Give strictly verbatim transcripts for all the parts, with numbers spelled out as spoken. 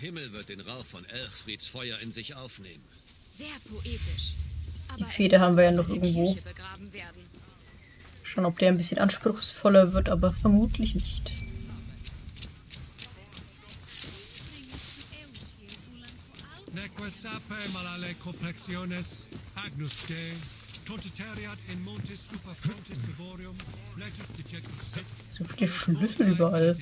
Himmel wird den Rauch von Ælfreds Feuer in sich aufnehmen. Sehr poetisch. Die Feder haben wir ja noch irgendwo. Schauen, ob der ein bisschen anspruchsvoller wird, aber vermutlich nicht. So viele Schlüssel überall.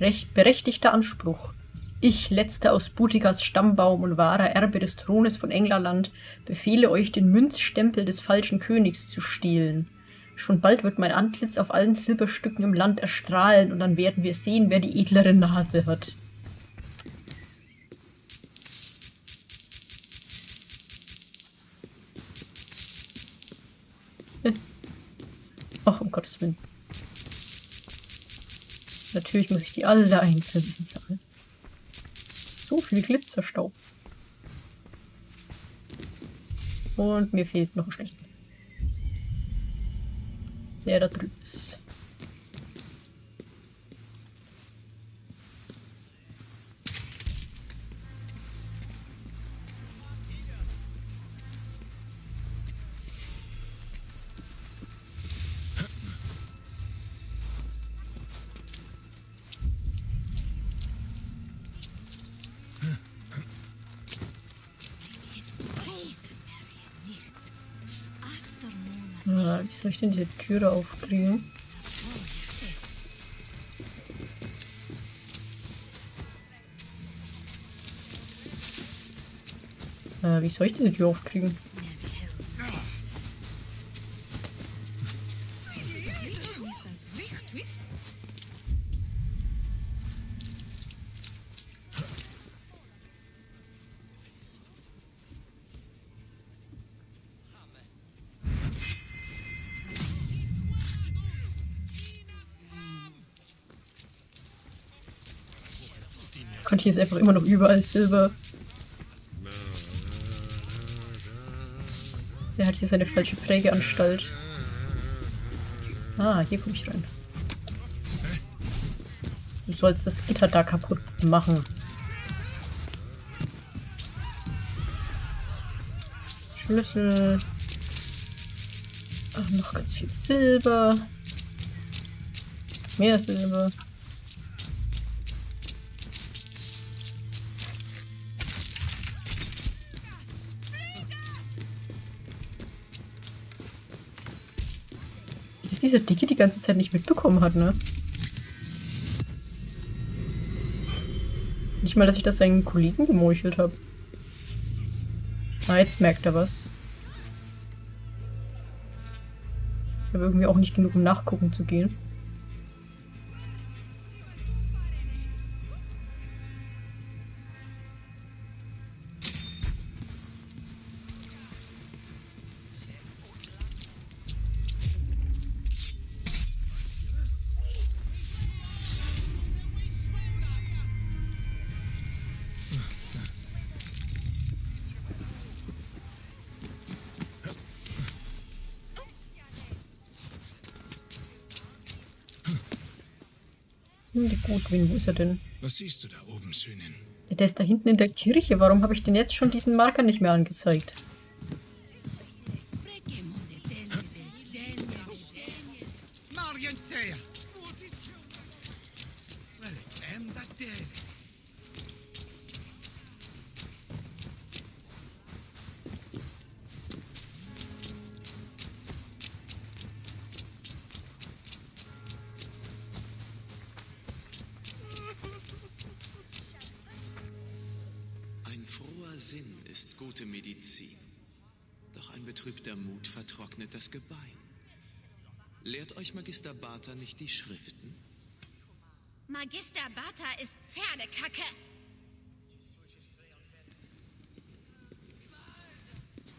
Recht berechtigter Anspruch. Ich, letzter aus Butikas Stammbaum und wahrer Erbe des Thrones von Englerland, befehle euch, den Münzstempel des falschen Königs zu stehlen. Schon bald wird mein Antlitz auf allen Silberstücken im Land erstrahlen und dann werden wir sehen, wer die edlere Nase hat. Ach, um Gottes Willen. Natürlich muss ich die alle einzeln einsammeln. So viel Glitzerstaub. Und mir fehlt noch ein Schlüssel. Der da drüben ist. Wie soll ich denn diese Türe aufkriegen? Äh, wie soll ich diese Tür aufkriegen? Konnte ich jetzt einfach immer noch überall Silber. Der hat hier seine falsche Prägeanstalt. Ah, hier komme ich rein. Du sollst das Gitter da kaputt machen. Schlüssel. Ach, noch ganz viel Silber. Mehr Silber. Dass dieser Dicke die ganze Zeit nicht mitbekommen hat, ne? Nicht mal, dass ich das seinen Kollegen gemeuchelt habe. Ah, jetzt merkt er was. Ich habe irgendwie auch nicht genug, um nachgucken zu gehen. Godwin, wo ist er denn? Was siehst du da oben, Söhnin? Der ist da hinten in der Kirche. Warum habe ich denn jetzt schon diesen Marker nicht mehr angezeigt? Sinn ist gute Medizin, doch ein betrübter Mut vertrocknet das Gebein. Lehrt euch Magister Bata nicht die Schriften? Magister Bata ist Pferdekacke.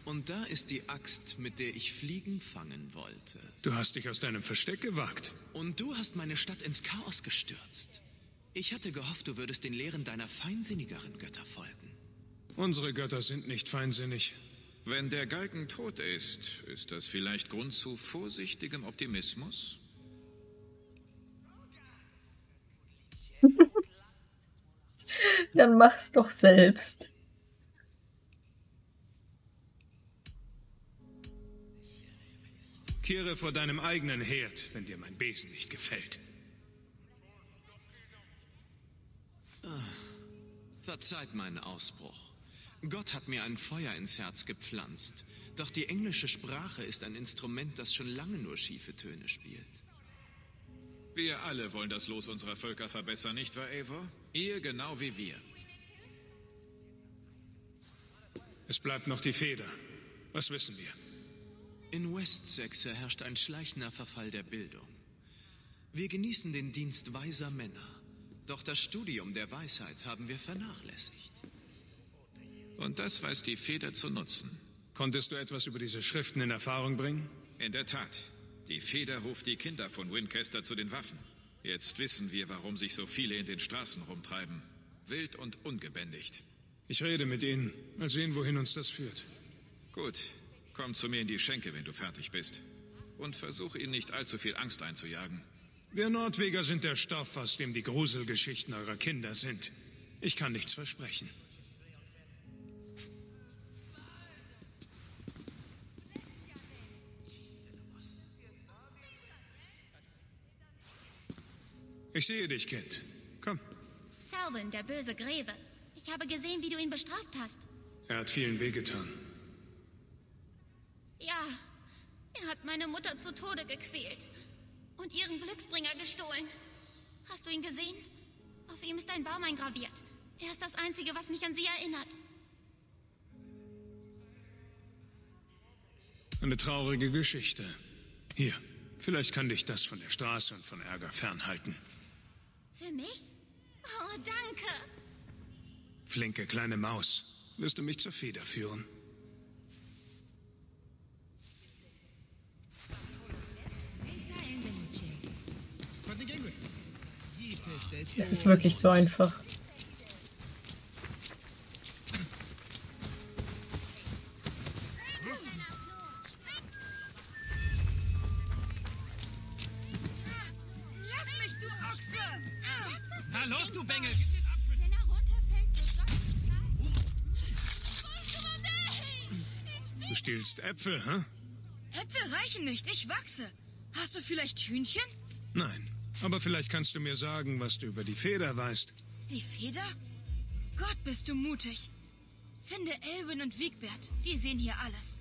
Und da ist die Axt, mit der ich Fliegen fangen wollte. Du hast dich aus deinem Versteck gewagt. Und du hast meine Stadt ins Chaos gestürzt. Ich hatte gehofft, du würdest den Lehren deiner feinsinnigeren Götter folgen. Unsere Götter sind nicht feinsinnig. Wenn der Galgen tot ist, ist das vielleicht Grund zu vorsichtigem Optimismus? Dann mach's doch selbst. Kehre vor deinem eigenen Herd, wenn dir mein Besen nicht gefällt. Ah, verzeiht meinen Ausbruch. Gott hat mir ein Feuer ins Herz gepflanzt. Doch die englische Sprache ist ein Instrument, das schon lange nur schiefe Töne spielt. Wir alle wollen das Los unserer Völker verbessern, nicht wahr, Eivor? Ihr genau wie wir. Es bleibt noch die Feder. Was wissen wir? In Westsexe herrscht ein schleichender Verfall der Bildung. Wir genießen den Dienst weiser Männer. Doch das Studium der Weisheit haben wir vernachlässigt. Und das weiß die Feder zu nutzen. Konntest du etwas über diese Schriften in Erfahrung bringen? In der Tat. Die Feder ruft die Kinder von Winchester zu den Waffen. Jetzt wissen wir, warum sich so viele in den Straßen rumtreiben. Wild und ungebändigt. Ich rede mit ihnen. Mal sehen, wohin uns das führt. Gut. Komm zu mir in die Schenke, wenn du fertig bist. Und versuch ihnen nicht allzu viel Angst einzujagen. Wir Nordweger sind der Stoff, aus dem die Gruselgeschichten eurer Kinder sind. Ich kann nichts versprechen. Ich sehe dich, Kind. Komm. Selwyn, der böse Gräbe. Ich habe gesehen, wie du ihn bestraft hast. Er hat vielen wehgetan. Ja, er hat meine Mutter zu Tode gequält und ihren Glücksbringer gestohlen. Hast du ihn gesehen? Auf ihm ist ein Baum eingraviert. Er ist das Einzige, was mich an sie erinnert. Eine traurige Geschichte. Hier, vielleicht kann dich das von der Straße und von Ärger fernhalten. Für mich? Oh, danke. Flinke kleine Maus, wirst du mich zur Feder führen? Es ist wirklich so einfach. Lass mich, du Ochse! Na los, du Bengel! Du stehlst Äpfel, hä? Huh? Äpfel reichen nicht, ich wachse. Hast du vielleicht Hühnchen? Nein. Aber vielleicht kannst du mir sagen, was du über die Feder weißt. Die Feder? Gott, bist du mutig. Finde Elwin und Wigbert. Die sehen hier alles.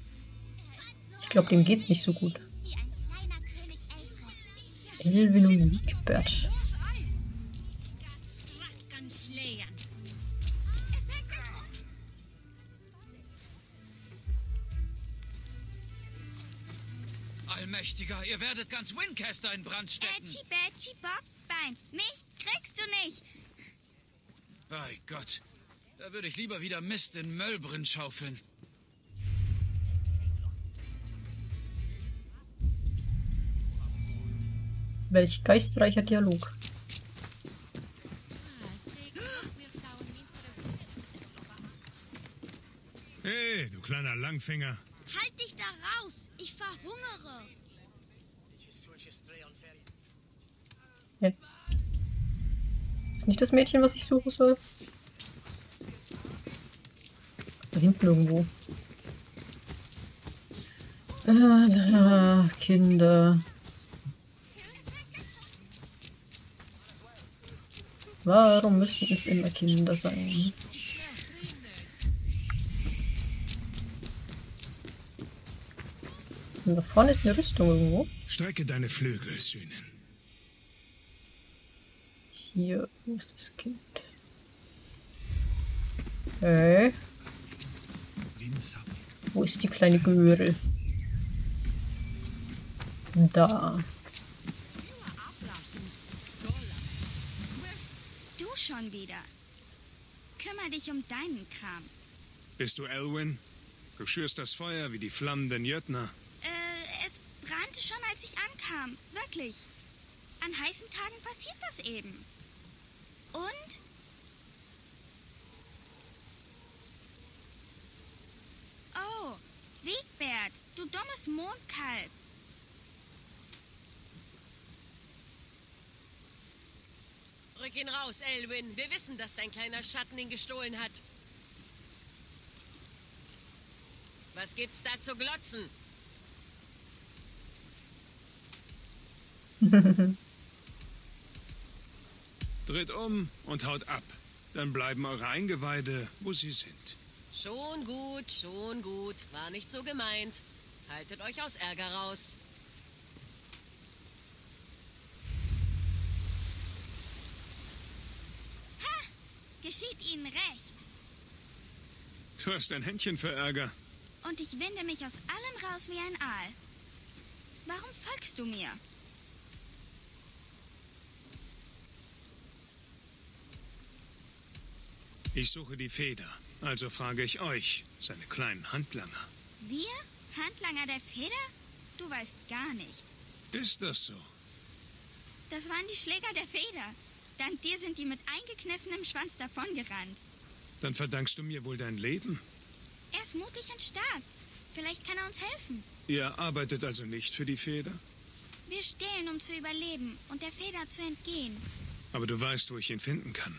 Ich glaube, dem geht's nicht so gut. Elwin und Wigbert. Allmächtiger, ihr werdet ganz Winchester in Brand stecken. Ätschi, bätschi, Bockbein. Mich kriegst du nicht. Bei Gott, da würde ich lieber wieder Mist in Möllbrin schaufeln. Welch geistreicher Dialog. Hey, du kleiner Langfinger. Halt dich da raus! Ich verhungere! Hey. Ist das nicht das Mädchen, was ich suchen soll? Da hinten irgendwo. Ah, Kinder. Warum müssen es immer Kinder sein? Da vorne ist eine Rüstung irgendwo. Strecke deine Flügel, Söhnen. Hier, wo ist das Kind? Hey. Wo ist die kleine Göre? Da. schon wieder. Kümmer dich um deinen Kram. Bist du Elwin? Du schürst das Feuer wie die flammenden Jötner. Äh, es brannte schon, als ich ankam. Wirklich. An heißen Tagen passiert das eben. Und? Oh, Wigbert, du dummes Mondkalb. Rück ihn raus, Elwin. Wir wissen, dass dein kleiner Schatten ihn gestohlen hat. Was gibt's da zu glotzen? Dreht um und haut ab. Dann bleiben eure Eingeweide, wo sie sind. Schon gut, schon gut. War nicht so gemeint. Haltet euch aus Ärger raus. Ha! Geschieht Ihnen recht. Du hast ein Händchen für Ärger. Und ich winde mich aus allem raus wie ein Aal. Warum folgst du mir? Ich suche die Feder, also frage ich euch, seine kleinen Handlanger. Wir? Handlanger der Feder? Du weißt gar nichts. Ist das so? Das waren die Schläger der Feder. Dank dir sind die mit eingekniffenem Schwanz davongerannt. Dann verdankst du mir wohl dein Leben? Er ist mutig und stark. Vielleicht kann er uns helfen. Ihr arbeitet also nicht für die Feder? Wir stehlen, um zu überleben und der Feder zu entgehen. Aber du weißt, wo ich ihn finden kann.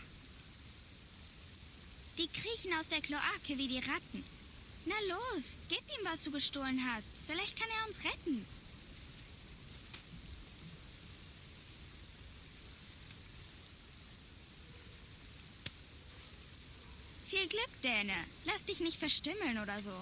Die kriechen aus der Kloake wie die Ratten. Na los, gib ihm, was du gestohlen hast. Vielleicht kann er uns retten. Viel Glück, Däne. Lass dich nicht verstümmeln oder so.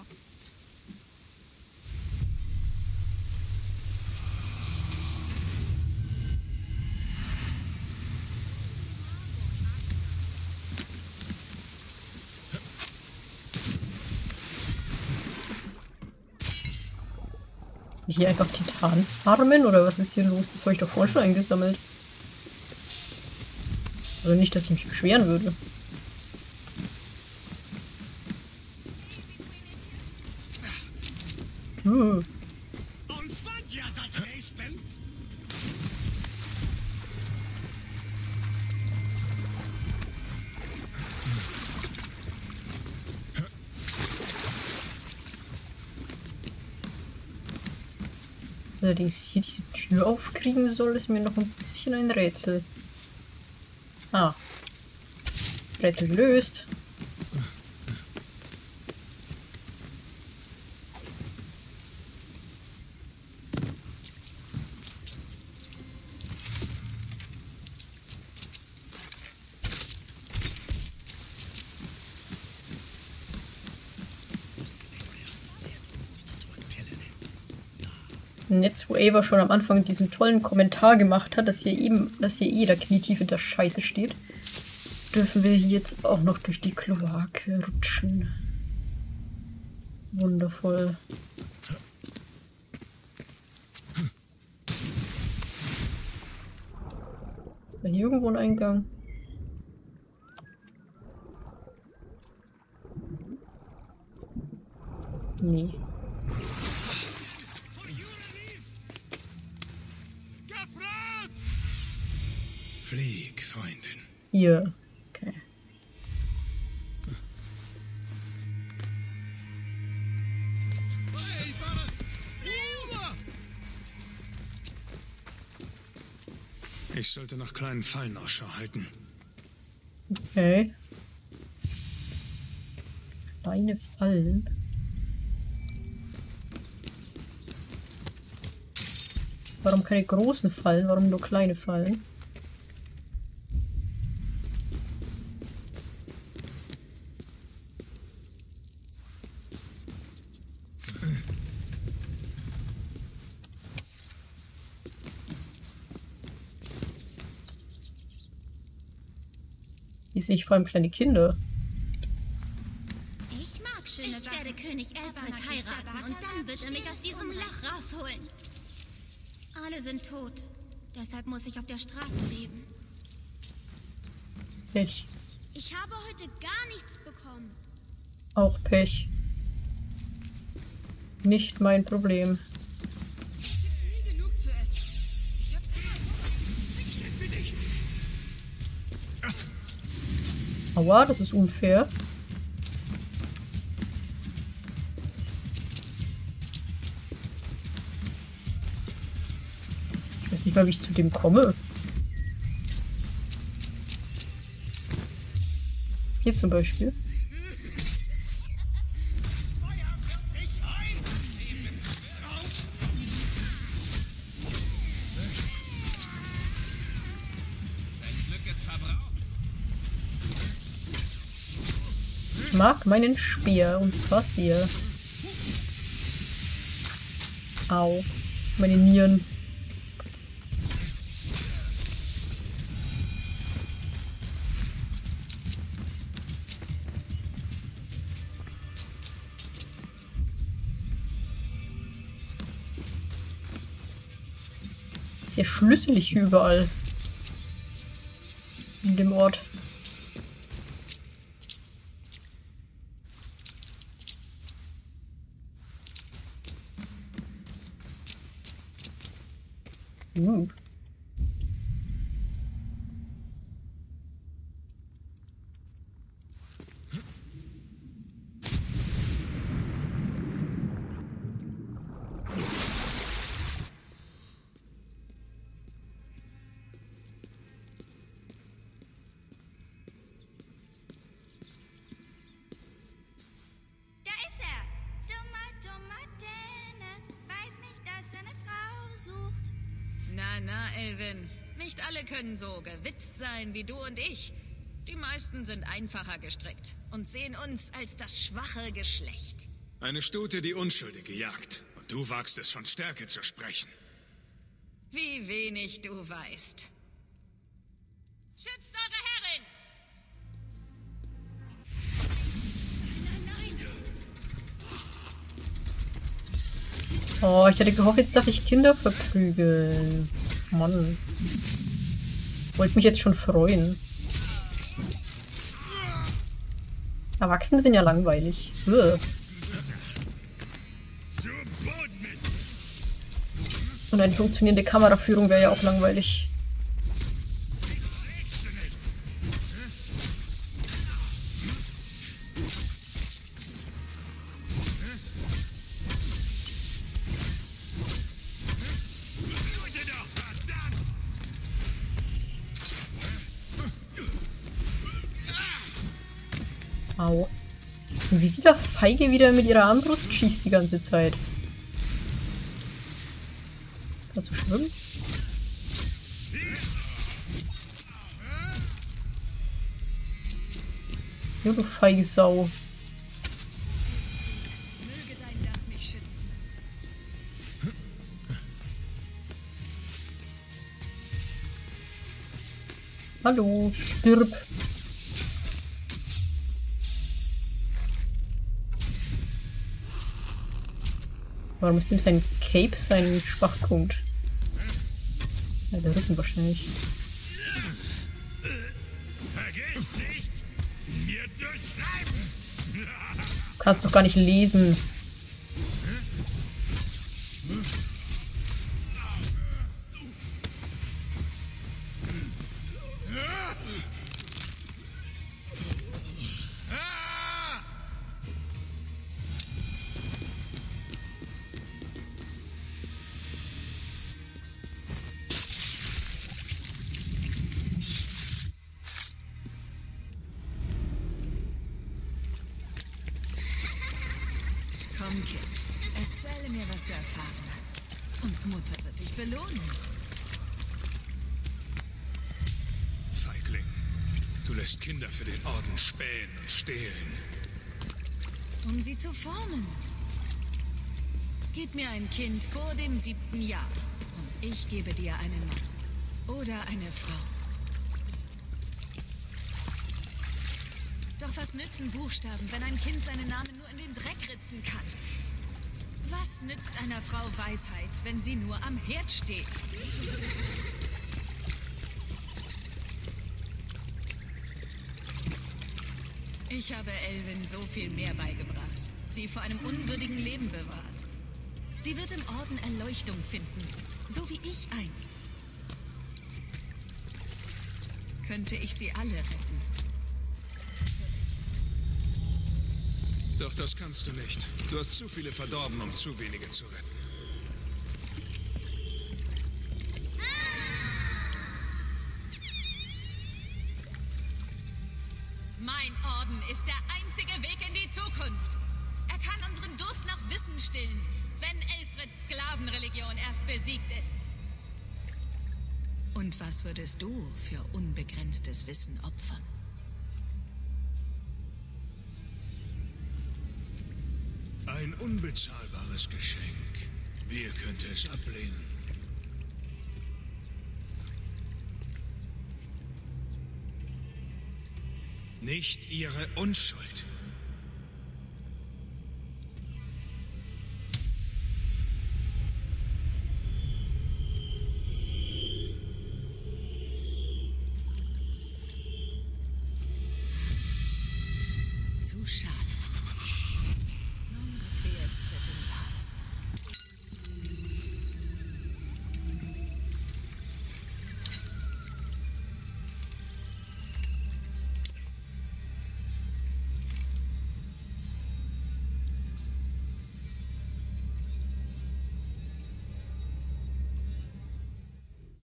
Hier einfach Titan farmen oder was ist hier los? Das habe ich doch vorhin schon eingesammelt. Also nicht, dass ich mich beschweren würde. Uh. Allerdings hier diese Tür aufkriegen soll, ist mir noch ein bisschen ein Rätsel. Ah. Rätsel gelöst. Jetzt, wo Eivor schon am Anfang diesen tollen Kommentar gemacht hat, dass hier eben, dass hier jeder Knietief in der Scheiße steht, dürfen wir hier jetzt auch noch durch die Kloake rutschen. Wundervoll. Ist da hier irgendwo ein Eingang? Nee. Flieg, Freundin. Hier. Okay. Ich sollte nach kleinen Fallen Ausschau halten. Okay. Kleine Fallen? Warum keine großen Fallen? Warum nur kleine Fallen? Ich vor allem kleine Kinder. Ich mag schöne Ich Sachen. Werde König Ælfred heiraten und dann bitte mich aus diesem Loch rausholen. Alle sind tot. Deshalb muss ich auf der Straße leben. Pech. Ich habe heute gar nichts bekommen. Auch Pech. Nicht mein Problem. Es gibt nie genug zu essen. Ich habe immer noch ein Stückchen. Aua, das ist unfair. Ich weiß nicht mal, wie ich zu dem komme. Hier zum Beispiel. Ich mag meinen Speer und zwar sehr. Au, meine Nieren. Sehr schlüsselig hier überall. In dem Ort. Uh. So gewitzt sein wie du und ich. Die meisten sind einfacher gestrickt und sehen uns als das schwache Geschlecht. Eine Stute, die Unschuldige jagt. Und du wagst es, von Stärke zu sprechen. Wie wenig du weißt. Schützt eure Herrin! Nein, nein, nein! Oh, ich hatte gehofft, jetzt darf ich Kinder verprügeln. Mann. Wollte mich jetzt schon freuen. Erwachsene sind ja langweilig. Uah. Und eine funktionierende Kameraführung wäre ja auch langweilig. Au. Wie sie da feige wieder mit ihrer Armbrust schießt die ganze Zeit. Kannst du schwimmen? Ja, du feige Sau. Möge dein Dach mich schützen. Hallo, stirb. Warum ist ihm sein Cape sein Schwachpunkt? Ja, der Rücken wahrscheinlich. Vergiss nicht, mir zu schreiben! Kannst doch gar nicht lesen. Um sie zu formen. Gib mir ein Kind vor dem siebten Jahr und ich gebe dir einen Mann oder eine Frau. Doch was nützen Buchstaben, wenn ein Kind seinen Namen nur in den Dreck ritzen kann? Was nützt einer Frau Weisheit, wenn sie nur am Herd steht? Ich habe Elwin so viel mehr beigebracht, sie vor einem unwürdigen Leben bewahrt. Sie wird im Orden Erleuchtung finden, so wie ich einst. Könnte ich sie alle retten? Doch das kannst du nicht. Du hast zu viele verdorben, um zu wenige zu retten. Mein Orden ist der einzige Weg in die Zukunft. Er kann unseren Durst nach Wissen stillen, wenn Ælfreds Sklavenreligion erst besiegt ist. Und was würdest du für unbegrenztes Wissen opfern? Ein unbezahlbares Geschenk. Wer könnte es ablehnen? Nicht ihre Unschuld. Zu schade. Non queres set in pace.